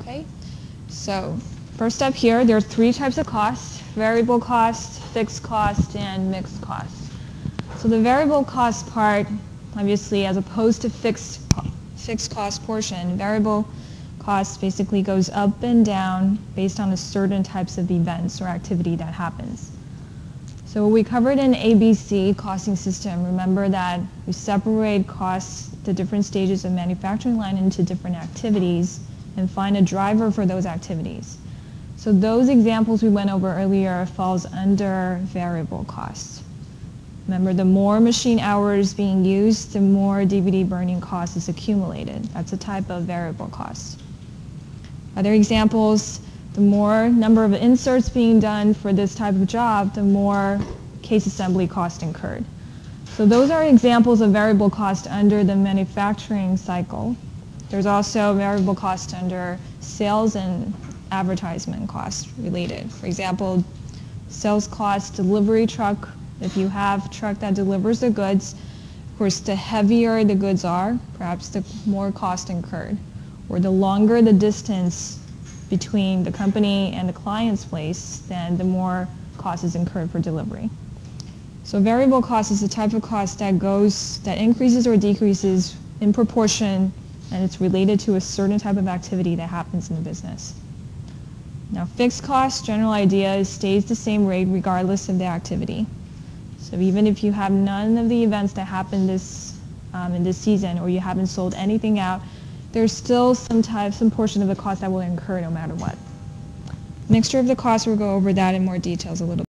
Okay? So first up here, there are three types of costs: variable cost, fixed cost, and mixed cost. So the variable cost part, obviously, as opposed to fixed cost portion, variable cost basically goes up and down based on the certain types of events or activity that happens. So we covered in ABC costing system. Remember that we separate costs, the different stages of manufacturing line, into different activities and find a driver for those activities. So those examples we went over earlier falls under variable costs. Remember, the more machine hours being used, the more DVD burning cost is accumulated. That's a type of variable cost. Other examples, the more number of inserts being done for this type of job, the more case assembly cost incurred. So those are examples of variable cost under the manufacturing cycle. There's also variable cost under sales and advertisement costs related. For example, sales cost, delivery truck. If you have a truck that delivers the goods, of course, the heavier the goods are, perhaps the more cost incurred. Or the longer the distance between the company and the client's place, then the more cost is incurred for delivery. So variable cost is the type of cost that increases or decreases in proportion, and it's related to a certain type of activity that happens in the business. Now, fixed cost, general idea is stays the same rate regardless of the activity. So even if you have none of the events that happened in this season, or you haven't sold anything out, there's still some portion of the cost that will incur no matter what. Mixture of the costs, we'll go over that in more details a little bit.